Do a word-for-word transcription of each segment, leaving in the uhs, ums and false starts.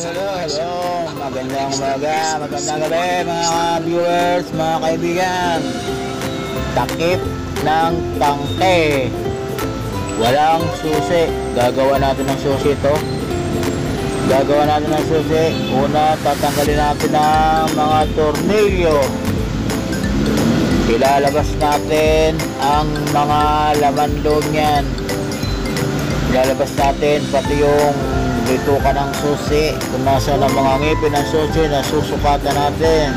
hello, hello. Magandang umaga, magandang gabi mga viewers, mga kaibigan. Takip ng tangke. Walang susi. Gagawa natin ng susi ito. Gagawa natin ng susi. Una, tatanggalin natin ang mga tornilyo. Ilalabas natin ang mga laman loob niyan. Ilalabas natin pati yung bituka ng susi. Kung nasa ng mga ngipin ng susi, nasusukatan natin.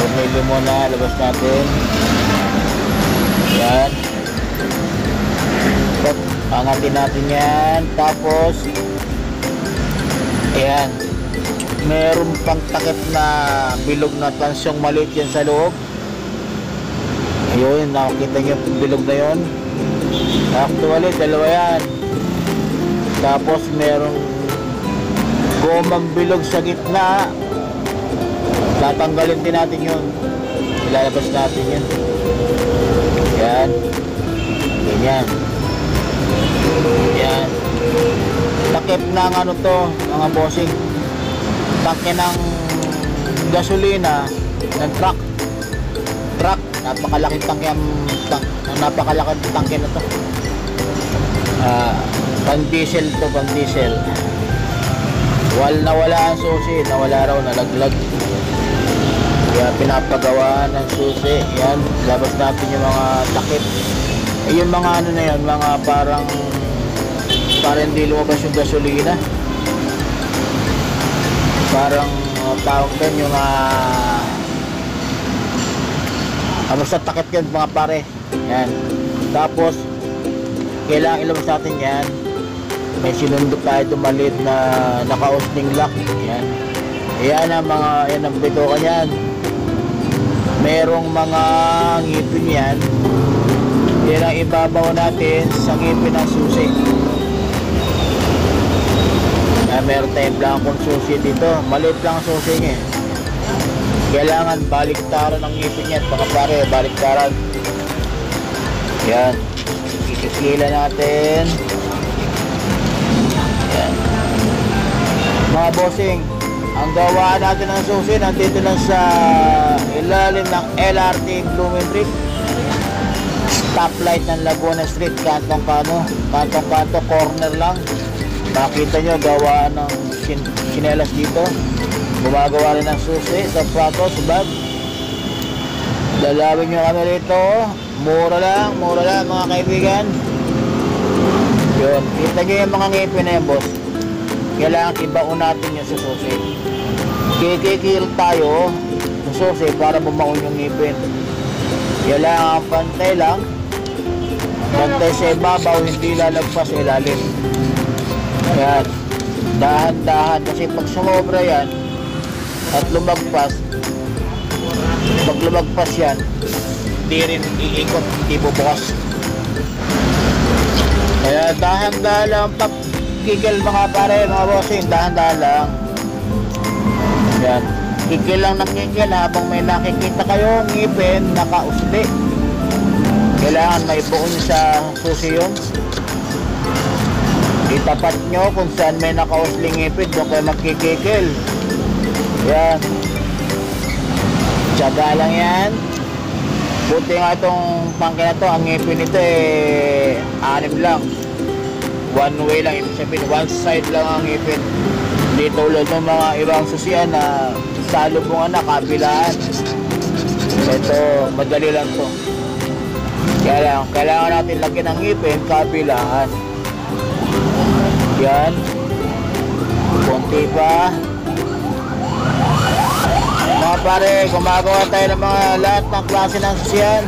Tornilyo muna, labas natin. Yan. Angatin natin yan. Tapos, ayan. Meron pang takip na bilog na tansyong maliit yan sa loob. Ayun, nakakita nyo yung bilog na yun. Actually, dalawa yan. Tapos, merong gomang bilog sa gitna. Tatanggalin din natin yun. Ilalabas natin yun. Yan. Ganyan. Yan. Takip ng ano to, mga bossing. Takip ng gasolina ng truck. Truck. Napakalaking tangke ang tank, napakalaking tangke na to. Ah, pan-diesel to, pan-diesel. Wal na wala ang susi, nawala raw, nalaglag. Kaya pinapagawa ng susi. Yan, labas natin yung mga takip. Eh, yung mga ano na yan, mga parang parang hindi lumabas yung gasolina. Parang uh, tawag din yung uh, ano sa takip yan mga pare. Yan. Tapos kailangan ilabas natin yan. May sinundok tayo itong maliit na naka-oosting lock. Yan. Yan ang mga, yan ang bituka yan. Merong mga ngipin yan. Yan ang ibabaw natin sa ngipin ng susi. Yan, meron tayong blankong susi dito. Maliit lang ang susi niya. Kailangan baliktaran ang ngipin niya, baka pare, baliktaran. Yan. Ikikila natin. Yan. Mga bossing, ang gawaan natin ng susi, nandito lang sa ilalim ng L R T Blumentritt. Stoplight ng Laguna Street, kantong-kano, kantong-kanto, corner lang. Makita nyo, gawaan ng sinelas dito. Gumagawa rin ng susi, sapatos, bag. Dalawin nyo kami rito. Mura lang, mura lang mga kaibigan. Yun, kita nyo yung mga ngipin na yung boss. Kailangan tibaon natin yung susi. Kikikil tayo sa susi para bumaon yung ngipin. Kailangan pantay lang. Pantay sa ibabaw, hindi lalagpas ilalim. Ayan. Dahan-dahan kasi pag sumobra yan, at lumagpas, pag lumagpas yan, di rin iikot, di bubukas. Kaya dahan-dahan lang, pag-kikil mga pare, mga bossing, dahan-dahan lang. Yan. Kikil lang ng kikil habang may nakikita kayo, ngipin, nakausli. Kailangan may buon sa susi yun. Itapat nyo kung saan may nakausling ngipin, doon kayo magkikikil. Yan. Tiyaga lang yan. Buti nga itong tangke na to, ang ngipin nito eh, anim lang. One way lang, ibig sabihin, one side lang ang ngipin. Hindi tulad ng mga ibang susian na salubungan na kabilaan. Ito, madali lang to. Kaya lang, kailangan natin lagyan ng ngipin, kabilaan. Yan. Konti pa. Mga pare, gumagawa tayo ng mga lahat ng klase ng sasyan.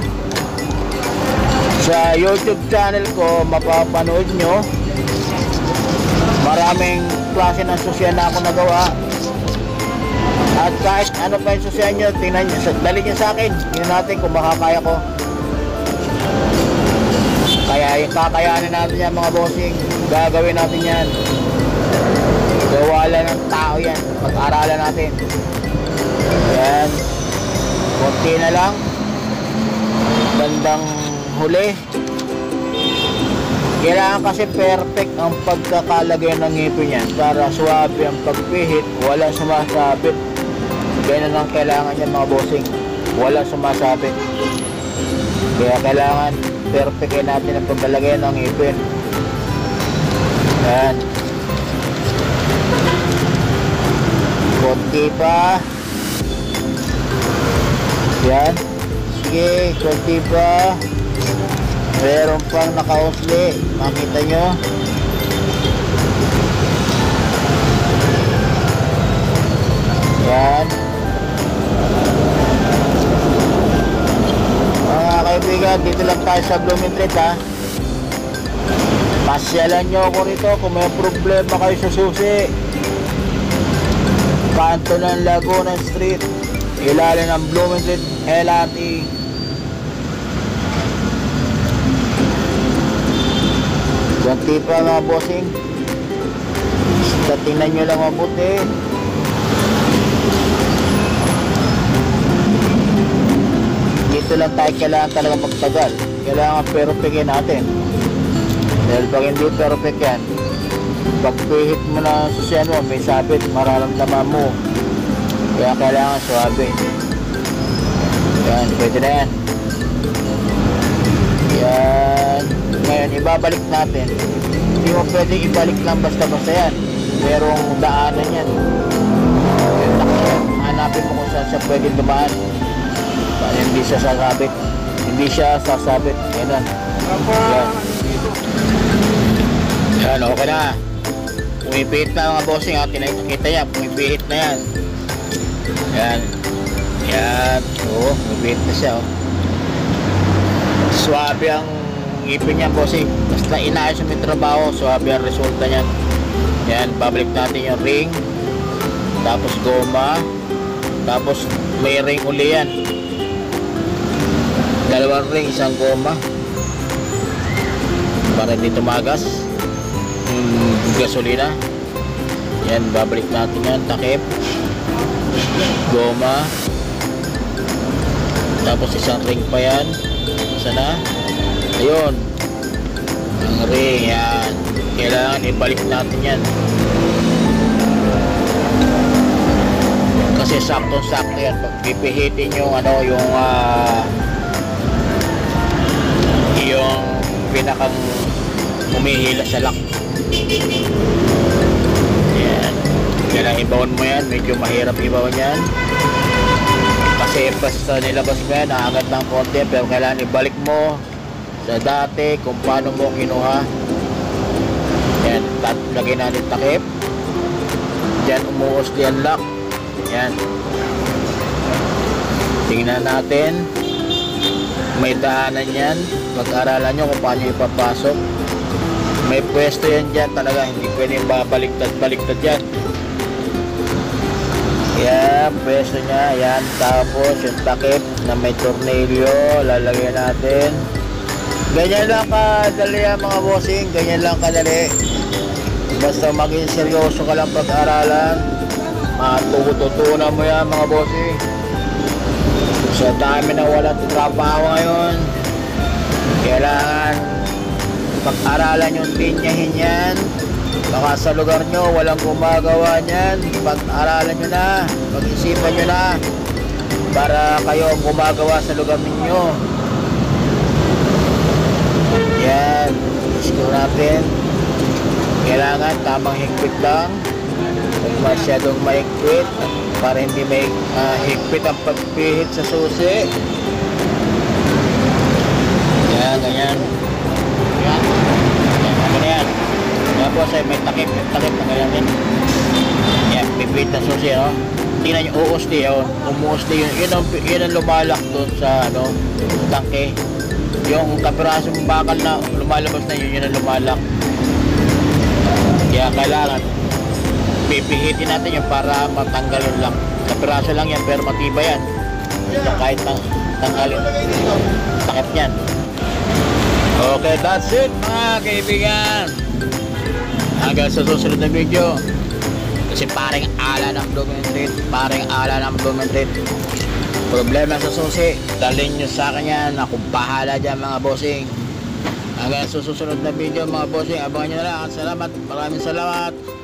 Sa YouTube channel ko, mapapanood nyo. Maraming klase ng sasyan na ako nagawa. At kahit ano pa yung sasyan nyo, tingnan nyo, dali nyo sa akin. Tingnan natin kung makakaya ko. Kaya kakayanin natin yan mga bossing. Gagawin natin yan. Gawala ng tao yan. Pag-aralan natin. Ayan. Kunti na lang. Bandang huli. Kailangan kasi perfect ang pagkakalagay ng ngipin niyan para suwabe ang pagpihit, walang sumasabit. Ganyan ang kailangan niya mga bossing, walang sumasabit. Kaya kailangan perfectin natin ang pagkalagay ng ngipin. Ayan. Konti pa. Ayan. Sige, konti pa. Meron pang naka-offlay, makita nyo. Yan. Mga kaibigan, dito lang tayo sa Blooming Treat, ha. Pasyalan nyo ako rito kung may problema kayo sa susi. Kanto ng Laguna Street, ilalim ng Blooming Treat L R T. Ganti pa mga bossing. Tingnan nyo lang mabuti. Dito lang tayo kailangan talaga magtagal. Kailangan perfectin natin. Dahil pag hindi perfect yan, pag pihit mo na susyan mo, may sabit, mararamdaman mo. Kaya kailangan suwabe. Yan, pwede na yan. Yan. Ngayon, ibabalik natin. Hindi mo pwede ibalik lang basta-basta yan. Merong daanan yan. Hanapin mo kung saan siya pwede dumaan. Hindi siya sasabit. Hindi siya sasabit. Yan. Yan. Yan, okay na. Pumipihit na mga bossing. Tinakita yan. Pumipihit na yan. Yan. Yan. Oo, pumipihit na siya. Swabe ang ngipin niya, bossing. Basta inaayos yung trabaho, swabe ang resulta niya. Yan, babalik natin yung ring, tapos goma, tapos may ring uli yan. Dalawang ring, isang goma para hindi tumagas yung gasolina. Yan, babalik natin yan, takip, goma, tapos isang ring pa yan. Sana ayun ang ring. Yan, kailangan ibalik natin yan kasi sakto sakto yan. Pag pipihitin yung ano, yung uh, yung pinakang humihila sa lock. Yan, kailangan ibaon mo yan. Medyo mahirap ibaon yan kasi basta nilabas mo yan, naagat ng konti, pero kailangan ibalik mo sa dati kung paano mo kinuha. Yan, lagay natin takip. Yan, umuos di unlock. Yan, tingnan natin, may daanan yan. Pag-aralan nyo kung paano ipapasok. May pwesto yan dyan talaga, hindi pwede babaliktad-baliktad yan. Yan, pwesto niya. Yan, tapos yung takip na may tornilyo, lalagyan natin. Ganyan lang kadali yan mga bossing. Ganyan lang kadali. Basta maging seryoso ka lang pag-aralan, matututunan mo yan mga bossing. Sa dami na walang trabaho ngayon, kailangan pag-aralan yung tinyahin yan. Baka sa lugar nyo walang gumagawa niyan. Pag-aralan nyo na, pag-isipan nyo na para kayo ang gumagawa sa lugar ninyo. Yan, isko natin. Kailangan tamang higpit lang, kung masyadong mahigpit para hindi may uh, higpit ang pagpihit sa susi. Yan, ganyan. Tapos ay may takip, takip na ganyan din. Yan, pipit na susi, no? Tingnan nyo, uusti, yun. Umuusti yun. Yun ang, yun ang lumalak doon sa, ano, tangke. Yung kapirasong bakal na lumalabas na yun, yun ang lumalak. Kaya kailangan pipihitin natin yun para matanggal yun lang. Kapiraso lang yan, pero matiba yan. Kahit tang, tanggalin, takip yan. Okay, that's it mga kaibigan. Hanggang sa susunod na video. Kasi paring ala ng Blooming Treat, paring ala ng Blooming Treat. Problema sa susi, dalhin nyo sa akin yan. Akong bahala dyan mga bossing. Hanggang susunod na video mga bossing, abangan nyo na lang. Salamat, maraming salamat.